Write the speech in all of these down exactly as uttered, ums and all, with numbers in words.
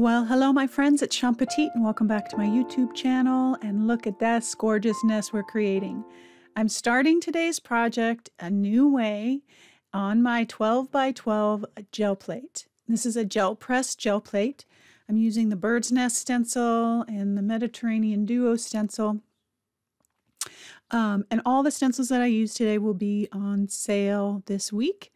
Well, hello my friends, it's Shawn Petite and welcome back to my YouTube channel, and look at this gorgeous nest we're creating. I'm starting today's project a new way on my twelve by twelve gel plate. This is a gel press gel plate. I'm using the Bird's Nest stencil and the Mediterranean Duo stencil. Um, and all the stencils that I use today will be on sale this week.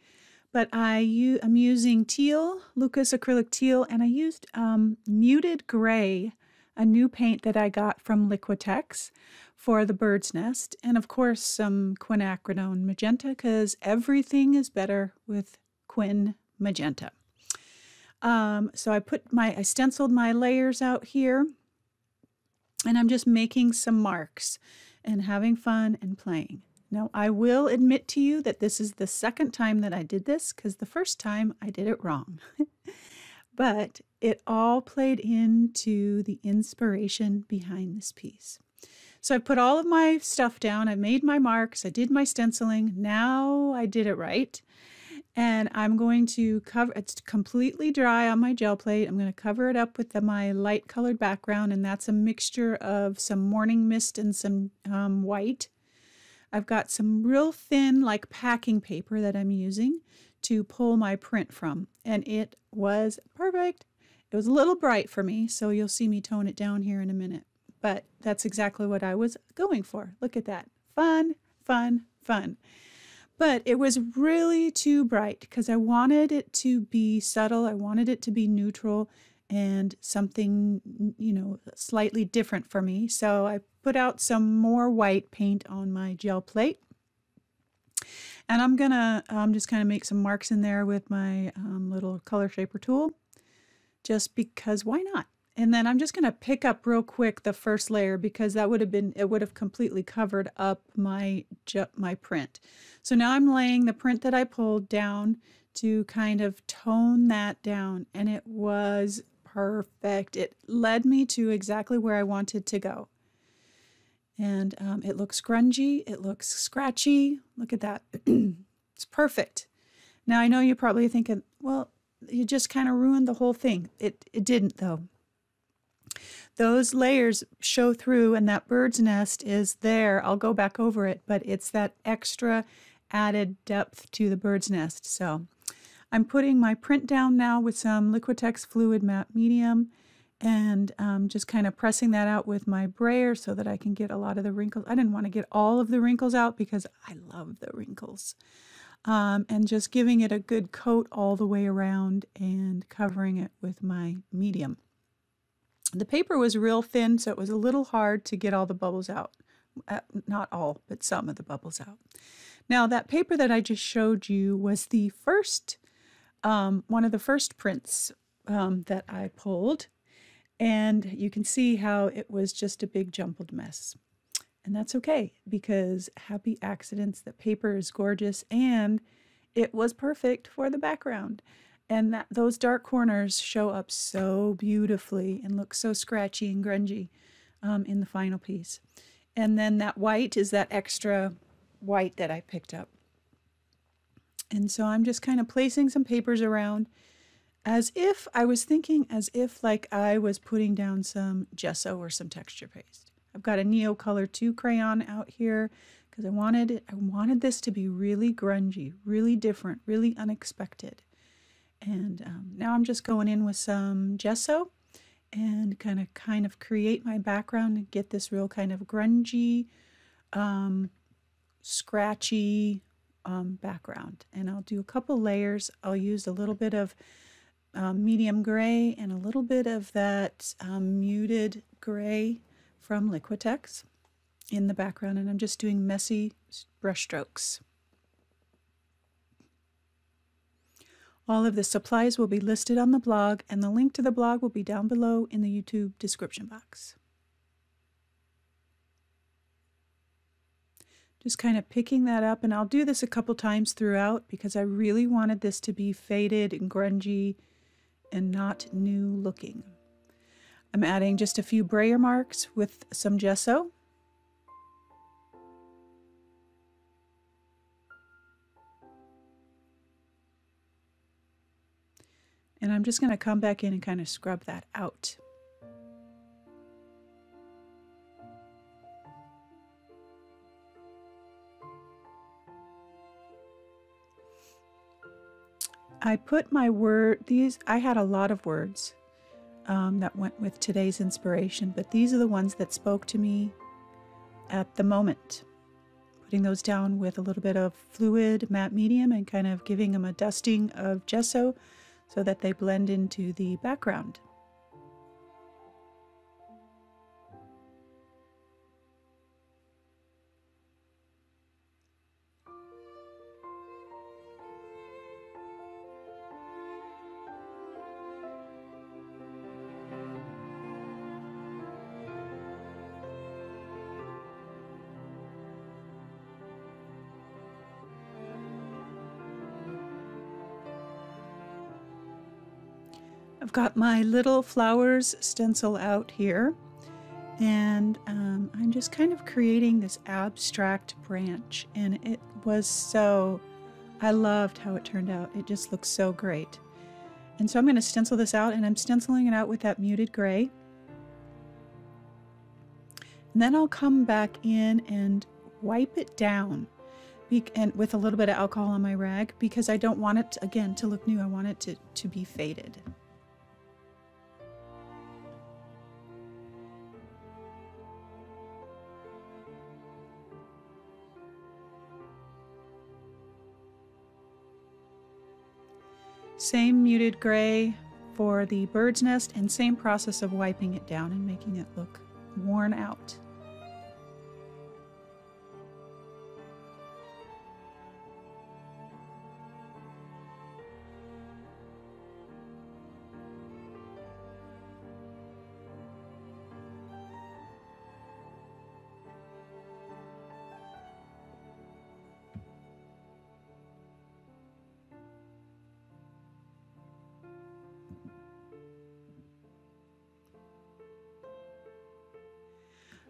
But I u I'm using teal, Lucas acrylic teal, and I used um, muted gray, a new paint that I got from Liquitex for the Bird's Nest. And of course some quinacridone magenta, because everything is better with quin magenta. Um, so I put my, I stenciled my layers out here, and I'm just making some marks and having fun and playing. Now, I will admit to you that this is the second time that I did this, because the first time I did it wrong. But it all played into the inspiration behind this piece. So I put all of my stuff down, I made my marks, I did my stenciling, now I did it right. And I'm going to cover, it's completely dry on my gel plate, I'm going to cover it up with the, my light colored background, and that's a mixture of some morning mist and some um, white. I've got some real thin, like packing paper that I'm using to pull my print from, and it was perfect. It was a little bright for me, so you'll see me tone it down here in a minute, but that's exactly what I was going for. Look at that. Fun, fun, fun. But it was really too bright because I wanted it to be subtle. I wanted it to be neutral and something, you know, slightly different for me. So I put out some more white paint on my gel plate. And I'm gonna um, just kind of make some marks in there with my um, little color shaper tool, just because why not? And then I'm just gonna pick up real quick the first layer, because that would have been, it would have completely covered up my, my print. So now I'm laying the print that I pulled down to kind of tone that down, and it was perfect. It led me to exactly where I wanted to go. And um, it looks grungy, it looks scratchy. Look at that, it's perfect. Now I know you're probably thinking, well, you just kind of ruined the whole thing. It, it didn't though. Those layers show through, and that bird's nest is there. I'll go back over it, but it's that extra added depth to the bird's nest. So I'm putting my print down now with some Liquitex fluid matte medium, and um, just kind of pressing that out with my brayer so that I can get a lot of the wrinkles. I didn't want to get all of the wrinkles out because I love the wrinkles. Um, and just giving it a good coat all the way around and covering it with my medium. The paper was real thin, so it was a little hard to get all the bubbles out. Uh, not all, but some of the bubbles out. Now, that paper that I just showed you was the first, um, one of the first prints um, that I pulled. And you can see how it was just a big jumbled mess. And that's okay, because happy accidents. The paper is gorgeous, and it was perfect for the background. And that, those dark corners show up so beautifully and look so scratchy and grungy um, in the final piece. And then that white is that extra white that I picked up. And so I'm just kind of placing some papers around as if I was thinking, as if like I was putting down some gesso or some texture paste. I've got a Neo Color two crayon out here, because I wanted it, I wanted this to be really grungy, really different, really unexpected. And um, now I'm just going in with some gesso and kind of kind of create my background and get this real kind of grungy, um, scratchy um, background. And I'll do a couple layers. I'll use a little bit of um, medium gray and a little bit of that um, muted gray from Liquitex in the background. And I'm just doing messy brush strokes. All of the supplies will be listed on the blog, and the link to the blog will be down below in the YouTube description box. Just kind of picking that up, and I'll do this a couple times throughout, because I really wanted this to be faded and grungy and not new looking. I'm adding just a few brayer marks with some gesso. And I'm just going to come back in and kind of scrub that out. I put my word, these, I had a lot of words um, that went with today's inspiration, but these are the ones that spoke to me at the moment. Putting those down with a little bit of fluid matte medium and kind of giving them a dusting of gesso so that they blend into the background. I've got my little flowers stencil out here, and um, I'm just kind of creating this abstract branch, and it was so, I loved how it turned out. It just looks so great. And so I'm going to stencil this out, and I'm stenciling it out with that muted gray. And then I'll come back in and wipe it down and with a little bit of alcohol on my rag, because I don't want it, again, to look new. I want it to, to be faded. Same muted gray for the bird's nest, and same process of wiping it down and making it look worn out.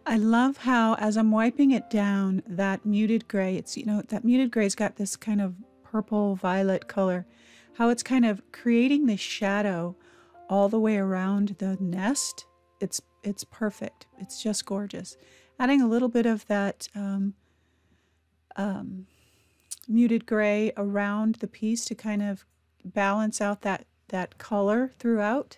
I love how, as I'm wiping it down, that muted gray, it's, you know, that muted gray's got this kind of purple violet color, how it's kind of creating this shadow all the way around the nest. It's, it's perfect. It's just gorgeous. Adding a little bit of that um, um, muted gray around the piece to kind of balance out that, that color throughout.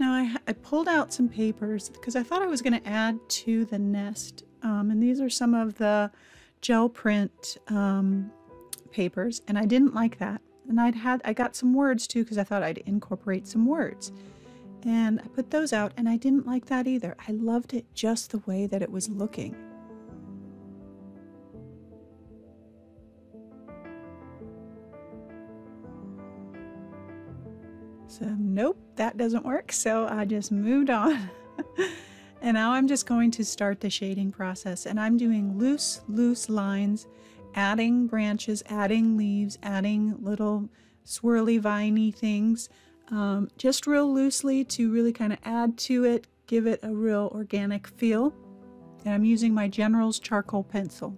Now I, I pulled out some papers because I thought I was going to add to the nest, um, and these are some of the gel print um, papers, and I didn't like that. And I'd had I got some words too, because I thought I'd incorporate some words, and I put those out, and I didn't like that either. I loved it just the way that it was looking. So nope, that doesn't work. So I just moved on. And now I'm just going to start the shading process. And I'm doing loose, loose lines, adding branches, adding leaves, adding little swirly, viney things, um, just real loosely to really kind of add to it, give it a real organic feel. And I'm using my General's charcoal pencil.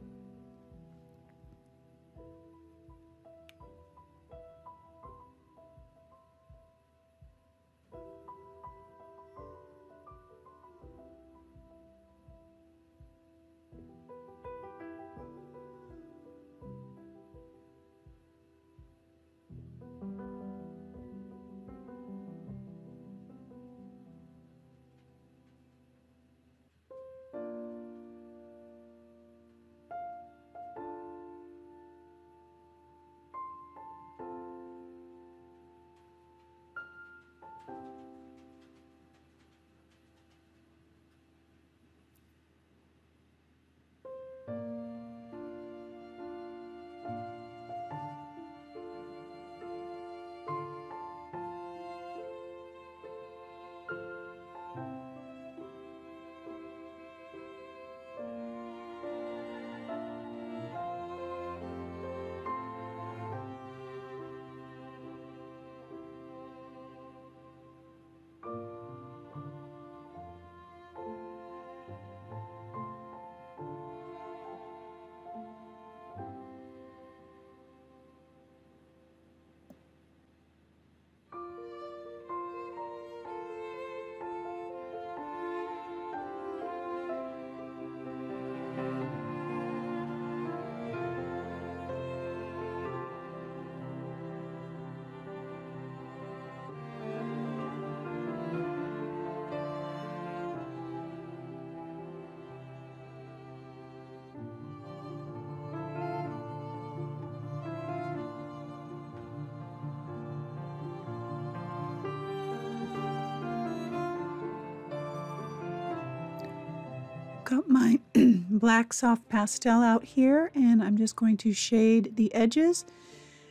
took up my black soft pastel out here, and I'm just going to shade the edges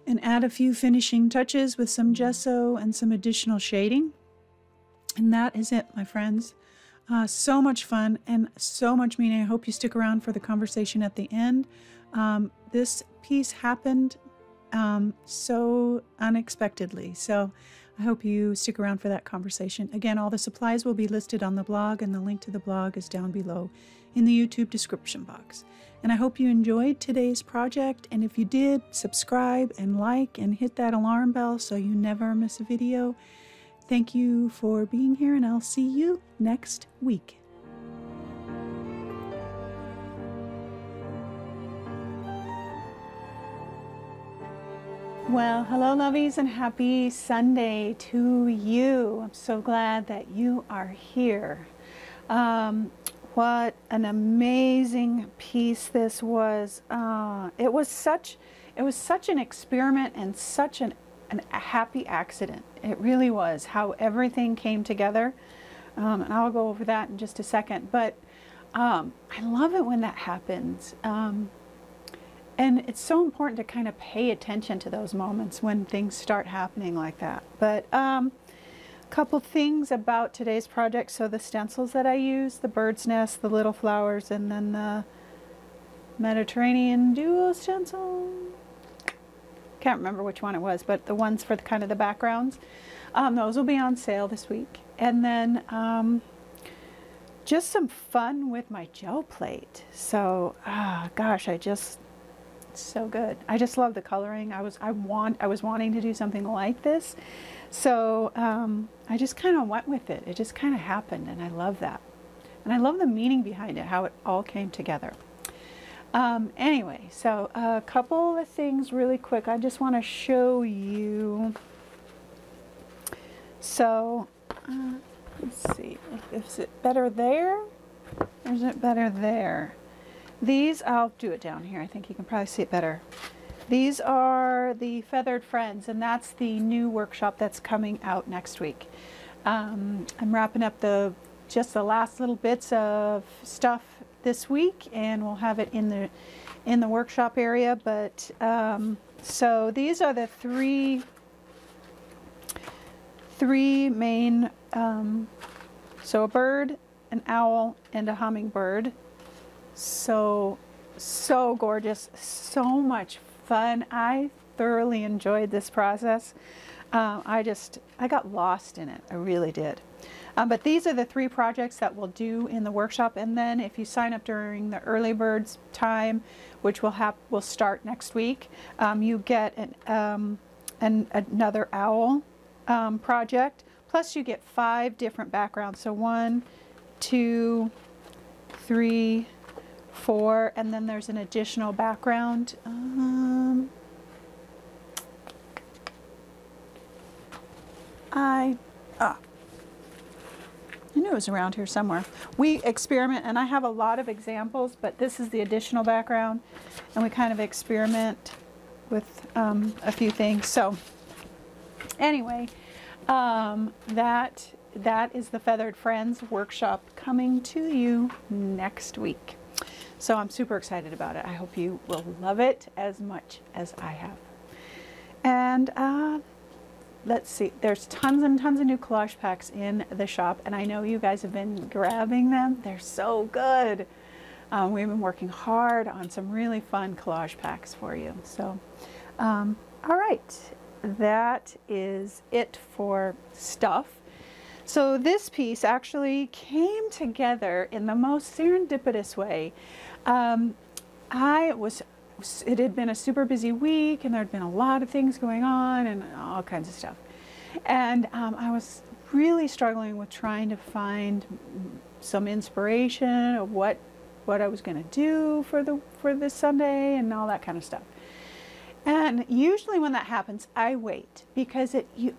and add a few finishing touches with some gesso and some additional shading. And that is it, my friends. Uh, so much fun and so much meaning. I hope you stick around for the conversation at the end. Um, this piece happened um, so unexpectedly, so I hope you stick around for that conversation. Again, all the supplies will be listed on the blog, and the link to the blog is down below in the YouTube description box. And I hope you enjoyed today's project, and if you did, subscribe and like and hit that alarm bell so you never miss a video. Thank you for being here, and I'll see you next week. Well, hello lovies, and happy Sunday to you. I'm so glad that you are here. Um, what an amazing piece this was. Uh, it was such, it was such an experiment and such an, an, a happy accident. It really was, how everything came together. Um, and I'll go over that in just a second. But um, I love it when that happens. Um, And it's so important to kind of pay attention to those moments when things start happening like that. But um, a couple things about today's project. So the stencils that I use, the bird's nest, the little flowers, and then the Mediterranean Duo stencil. Can't remember which one it was, but the ones for the, kind of the backgrounds. Um, those will be on sale this week. And then um, just some fun with my gel plate. So, oh, gosh, I just... so good. I just love the coloring. I was I want I was wanting to do something like this, so um, I just kind of went with it. It just kind of happened, and I love that, and I love the meaning behind it, how it all came together. Um, anyway, so a couple of things really quick. I just want to show you. So uh, let's see. Is it better there? Or is it better there? These, I'll do it down here. I think you can probably see it better. These are the Feathered Friends, and that's the new workshop that's coming out next week. Um, I'm wrapping up the just the last little bits of stuff this week, and we'll have it in the in the workshop area. But um, so these are the three three main. Um, so a bird, an owl, and a hummingbird. So, so gorgeous, so much fun. I thoroughly enjoyed this process. Um, I just, I got lost in it. I really did. Um, but these are the three projects that we'll do in the workshop. And then if you sign up during the early birds time, which will, have, will start next week, um, you get an, um, an, another owl um, project. Plus you get five different backgrounds. So one, two, three, four, and then there's an additional background. Um, I, ah, I knew it was around here somewhere. We experiment, and I have a lot of examples, but this is the additional background, and we kind of experiment with um, a few things. So anyway, um, that that is the Feathered Friends workshop coming to you next week. So I'm super excited about it. I hope you will love it as much as I have. And uh, let's see, there's tons and tons of new collage packs in the shop, and I know you guys have been grabbing them. They're so good. Um, we've been working hard on some really fun collage packs for you. So, um, all right, that is it for stuff. So this piece actually came together in the most serendipitous way. Um, I was, it had been a super busy week, and there had been a lot of things going on and all kinds of stuff. And um, I was really struggling with trying to find some inspiration of what, what I was gonna do for, the, for this Sunday and all that kind of stuff. And usually when that happens, I wait, because it, you,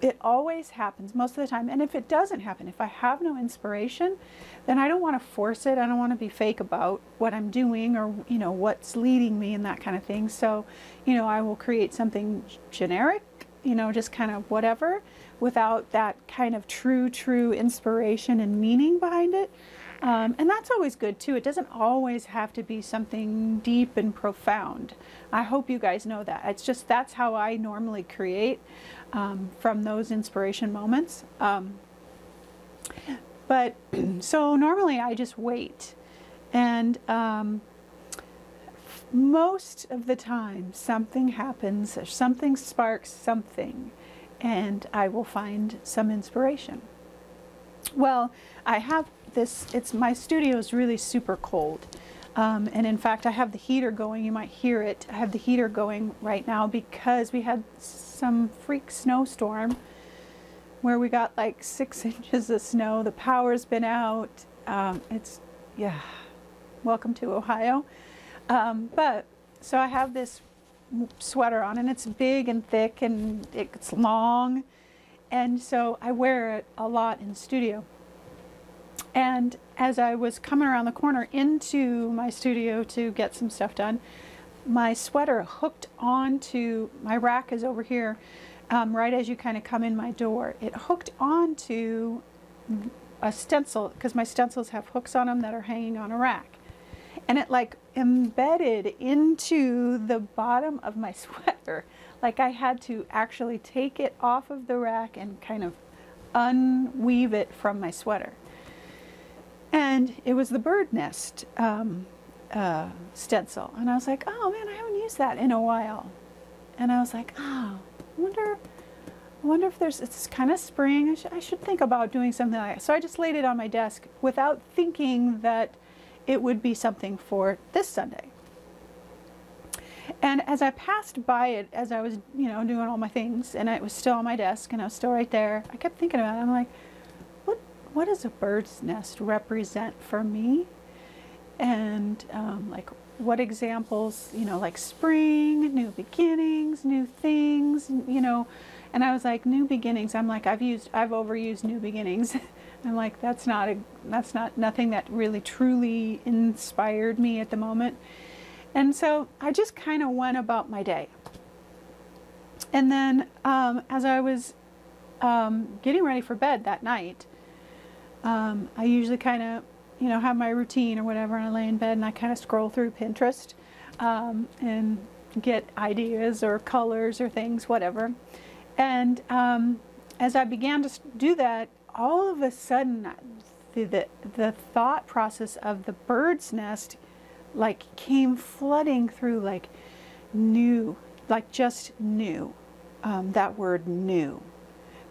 it always happens most of the time. And if it doesn't happen, if I have no inspiration, then I don't want to force it. I don't want to be fake about what I'm doing, or, you know, what's leading me and that kind of thing. So, you know, I will create something generic, you know, just kind of whatever, without that kind of true, true inspiration and meaning behind it. Um, and that's always good too. It doesn't always have to be something deep and profound. I hope you guys know that. It's just that's how I normally create um, from those inspiration moments. Um, but so normally I just wait, and um, most of the time something happens or something sparks something, and I will find some inspiration. Well, I have this, it's my studio is really super cold, um, and in fact I have the heater going. You might hear it. I have the heater going right now because we had some freak snowstorm where we got like six inches of snow. The power's been out. Um, it's, yeah, welcome to Ohio. Um, but so I have this sweater on, and it's big and thick and it's long, and so I wear it a lot in the studio. And as I was coming around the corner into my studio to get some stuff done, my sweater hooked onto, my rack is over here, um, right as you kind of come in my door. It hooked onto a stencil, because my stencils have hooks on them that are hanging on a rack. And it like embedded into the bottom of my sweater. Like I had to actually take it off of the rack and kind of unweave it from my sweater. And it was the Bird's Nest um, uh, stencil. And I was like, oh man, I haven't used that in a while. And I was like, oh, I wonder, I wonder if there's, it's kind of spring. I should, I should think about doing something like that. So I just laid it on my desk without thinking that it would be something for this Sunday. And as I passed by it, as I was, you know, doing all my things, and it was still on my desk and I was still right there, I kept thinking about it. I'm like, what does a bird's nest represent for me? And um, like what examples, you know, like spring, new beginnings, new things, you know. And I was like, new beginnings. I'm like, I've used, I've overused new beginnings. I'm like, that's not a, that's not nothing that really truly inspired me at the moment. And so I just kind of went about my day. And then um, as I was um, getting ready for bed that night, Um, I usually kind of, you know, have my routine or whatever, and I lay in bed and I kind of scroll through Pinterest um, and get ideas or colors or things, whatever. And um, as I began to do that, all of a sudden, the, the, the thought process of the bird's nest, like, came flooding through, like, new, like, just new, um, that word new.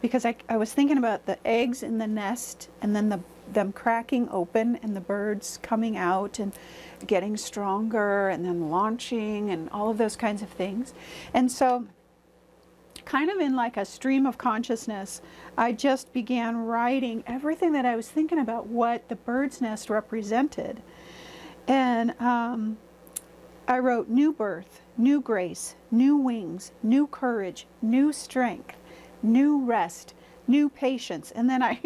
Because I, I was thinking about the eggs in the nest, and then the, them cracking open and the birds coming out and getting stronger and then launching and all of those kinds of things. And so kind of in like a stream of consciousness, I just began writing everything that I was thinking about what the bird's nest represented. And um, I wrote new birth, new grace, new wings, new courage, new strength, new rest, new patience. And then I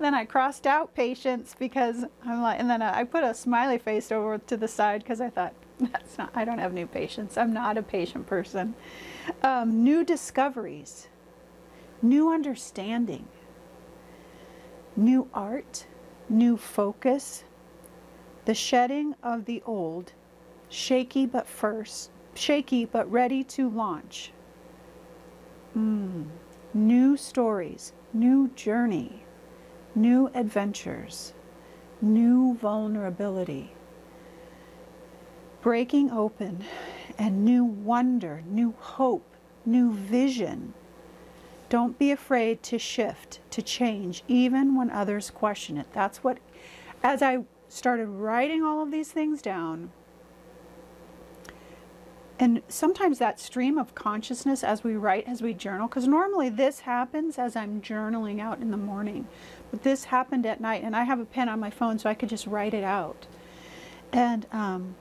then I crossed out patience, because I'm like, and then I put a smiley face over to the side because I thought, that's not, I don't have new patience. I'm not a patient person. Um, new discoveries, new understanding, new art, new focus, the shedding of the old, shaky but first, shaky but ready to launch. Mm. New stories, new journey, new adventures, new vulnerability, breaking open, and new wonder, new hope, new vision. Don't be afraid to shift, to change, even when others question it. That's what, as I started writing all of these things down, and sometimes that stream of consciousness as we write, as we journal, because normally this happens as I'm journaling out in the morning, but this happened at night, and I have a pen on my phone so I could just write it out. And um,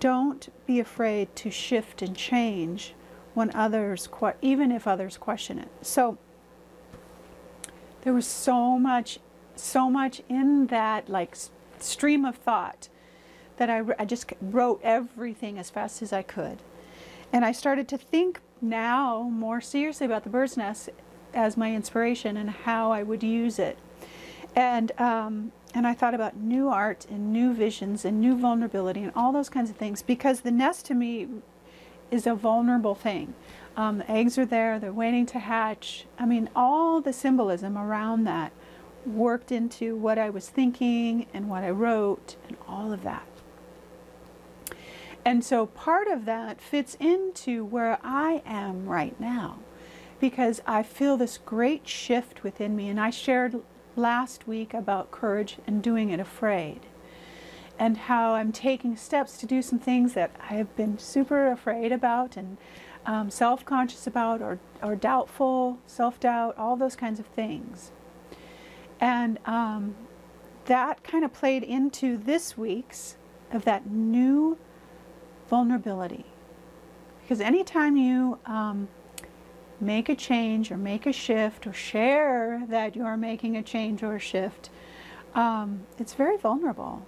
don't be afraid to shift and change when others, even if others question it. So there was so much, so much in that like stream of thought that I, I just wrote everything as fast as I could. And I started to think now more seriously about the bird's nest as my inspiration and how I would use it. And um, and I thought about new art and new visions and new vulnerability and all those kinds of things, because the nest to me is a vulnerable thing. Um, the eggs are there, they're waiting to hatch. I mean, all the symbolism around that worked into what I was thinking and what I wrote and all of that. And so part of that fits into where I am right now, because I feel this great shift within me. And I shared last week about courage and doing it afraid, and how I'm taking steps to do some things that I have been super afraid about and um, self-conscious about, or, or doubtful, self-doubt, all those kinds of things. And um, that kind of played into this week's of that new vulnerability, because anytime you um, make a change or make a shift or share that you are making a change or a shift, um, it's very vulnerable,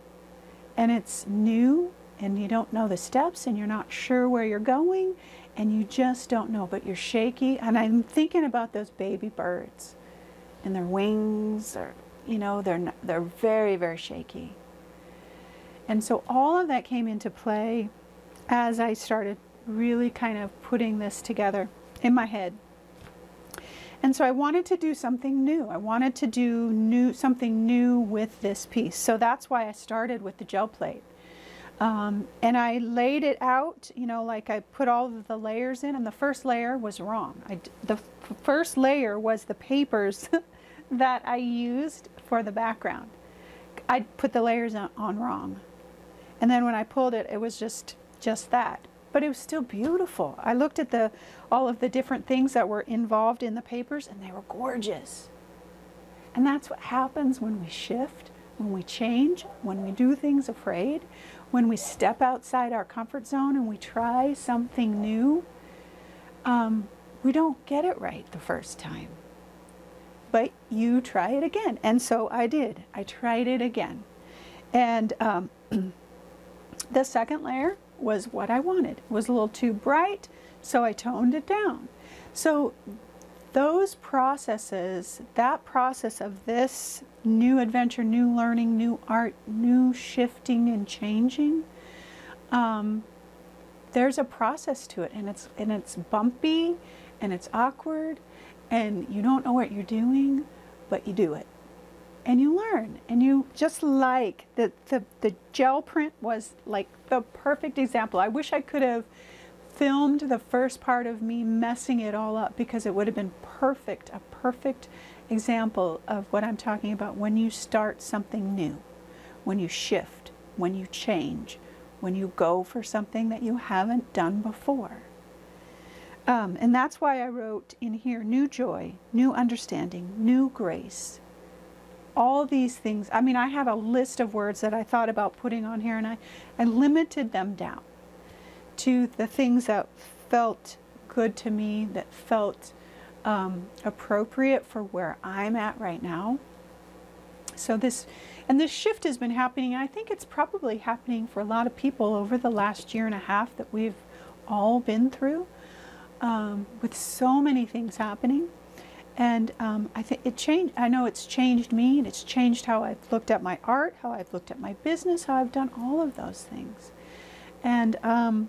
and it's new, and you don't know the steps, and you're not sure where you're going, and you just don't know, but you're shaky. And I'm thinking about those baby birds, and their wings are, you know, they're not, they're very, very shaky. And so all of that came into play as I started really kind of putting this together in my head. And so I wanted to do something new. I wanted to do new, something new with this piece. So that's why I started with the gel plate. Um, and I laid it out, you know, like I put all of the layers in, and the first layer was wrong. I, the first layer was the papers that I used for the background. I put the layers on, on wrong. And then when I pulled it, it was just, just that. But it was still beautiful. I looked at the all of the different things that were involved in the papers, and they were gorgeous. And that's what happens when we shift, when we change, when we do things afraid, when we step outside our comfort zone and we try something new. Um, we don't get it right the first time, but you try it again. And so I did. I tried it again. And um, the second layer was what I wanted. It was a little too bright, so I toned it down. So those processes, that process of this new adventure, new learning, new art, new shifting and changing, um, there's a process to it, and it's, and it's bumpy, and it's awkward, and you don't know what you're doing, but you do it. And you learn, and you just like that. The, the gel print was like the perfect example. I wish I could have filmed the first part of me messing it all up, because it would have been perfect, a perfect example of what I'm talking about when you start something new, when you shift, when you change, when you go for something that you haven't done before. Um, and that's why I wrote in here, new joy, new understanding, new grace. All these things. I mean, I had a list of words that I thought about putting on here, and I, I limited them down to the things that felt good to me, that felt um, appropriate for where I'm at right now. So this, and this shift has been happening. I think it's probably happening for a lot of people over the last year and a half that we've all been through, um, with so many things happening. And um, I think it changed. I know it's changed me, and it's changed how I've looked at my art, how I've looked at my business, how I've done all of those things. And um,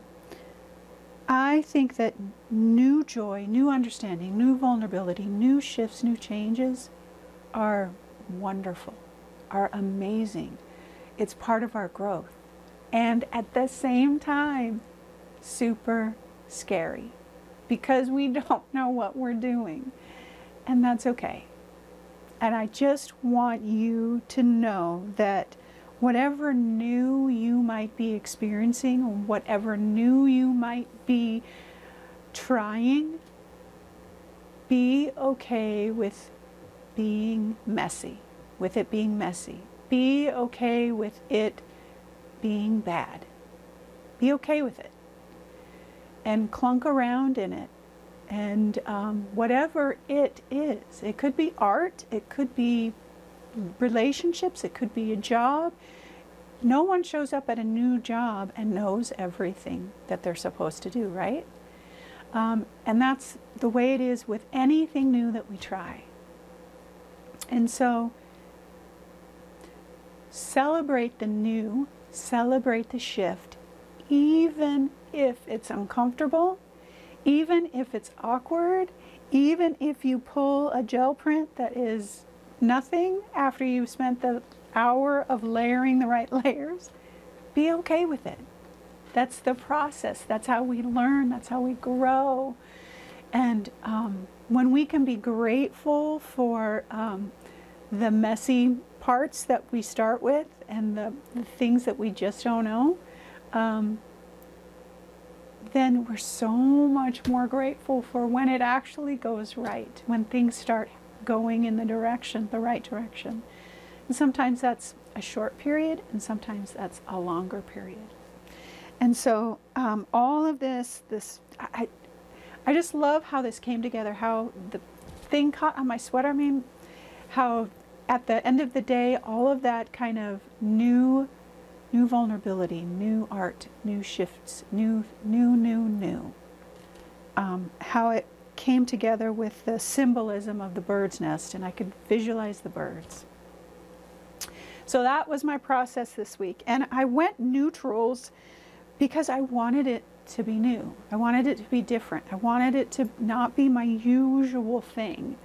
I think that new joy, new understanding, new vulnerability, new shifts, new changes are wonderful, are amazing. It's part of our growth. And at the same time, super scary, because we don't know what we're doing. And that's okay. And I just want you to know that whatever new you might be experiencing, whatever new you might be trying, be okay with being messy, with it being messy. Be okay with it being bad. Be okay with it. And clunk around in it. And um, whatever it is, it could be art, it could be relationships, it could be a job. No one shows up at a new job and knows everything that they're supposed to do, right? Um, and that's the way it is with anything new that we try. And so Celebrate the new, celebrate the shift, even if it's uncomfortable, even if it's awkward, even if you pull a gel print that is nothing after you've spent the hour of layering the right layers, be okay with it. That's the process. That's how we learn. That's how we grow. And um, when we can be grateful for um, the messy parts that we start with and the, the things that we just don't know, um, then we're so much more grateful for when it actually goes right, when things start going in the direction, the right direction. And sometimes that's a short period, and sometimes that's a longer period. And so um, all of this, this I, I just love how this came together, how the thing caught on my sweater. I mean, how at the end of the day, all of that kind of new, new vulnerability, new art, new shifts, new, new, new, new. Um, how it came together with the symbolism of the bird's nest, and I could visualize the birds. So that was my process this week. And I went neutrals because I wanted it to be new. I wanted it to be different. I wanted it to not be my usual thing,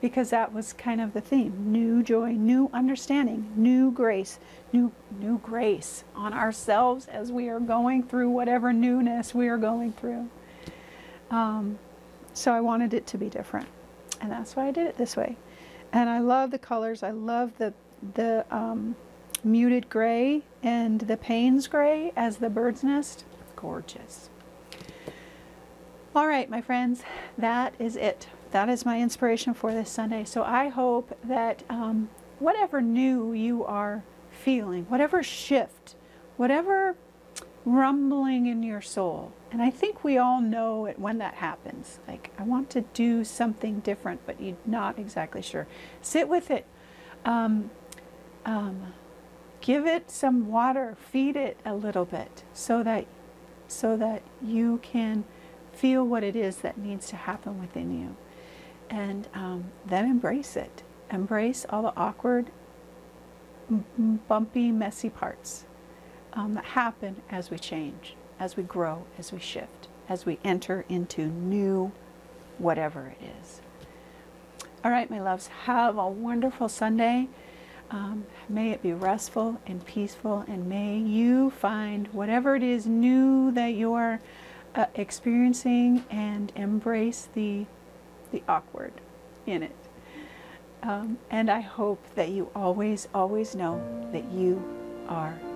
because that was kind of the theme. New joy, new understanding, new grace, new, new grace on ourselves as we are going through whatever newness we are going through. Um, so I wanted it to be different. And that's why I did it this way. And I love the colors. I love the the um, muted gray and the Payne's gray as the bird's nest. Gorgeous. All right, my friends, that is it. That is my inspiration for this Sunday. So I hope that um, whatever new you are feeling, whatever shift, whatever rumbling in your soul, and I think we all know it when that happens, like, I want to do something different, but you're not exactly sure. Sit with it. Um, um, give it some water, feed it a little bit so that, so that you can feel what it is that needs to happen within you. And um, then embrace it. Embrace all the awkward, bumpy, messy parts um, that happen as we change, as we grow, as we shift, as we enter into new whatever it is. All right, my loves, have a wonderful Sunday. Um, may it be restful and peaceful, and may you find whatever it is new that you're uh, experiencing, and embrace the, the awkward in it. Um, and I hope that you always, always know that you are